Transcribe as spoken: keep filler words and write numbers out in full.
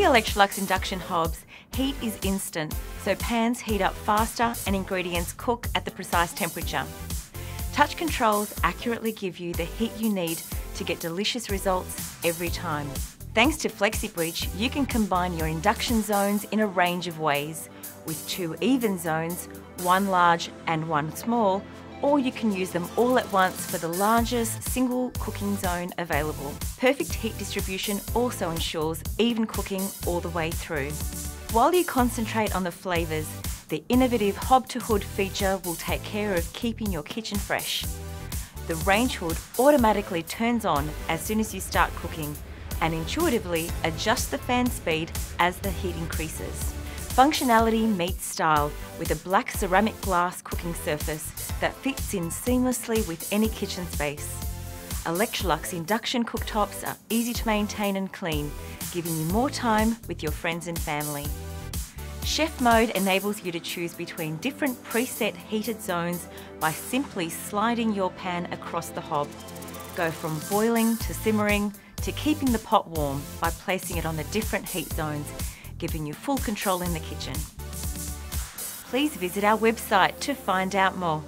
the Electrolux induction hobs, heat is instant, so pans heat up faster and ingredients cook at the precise temperature. Touch controls accurately give you the heat you need to get delicious results every time. Thanks to FlexiBridge, you can combine your induction zones in a range of ways, with two even zones, one large and one small, or you can use them all at once for the largest single cooking zone available. Perfect heat distribution also ensures even cooking all the way through. While you concentrate on the flavours, the innovative hob-to-hood feature will take care of keeping your kitchen fresh. The range hood automatically turns on as soon as you start cooking and intuitively adjusts the fan speed as the heat increases. Functionality meets style with a black ceramic glass cooking surface that fits in seamlessly with any kitchen space. Electrolux induction cooktops are easy to maintain and clean, giving you more time with your friends and family. Chef mode enables you to choose between different preset heated zones by simply sliding your pan across the hob. Go from boiling to simmering to keeping the pot warm by placing it on the different heat zones, giving you full control in the kitchen. Please visit our website to find out more.